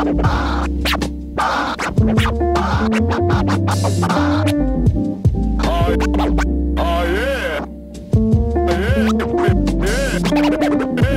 Oh yeah.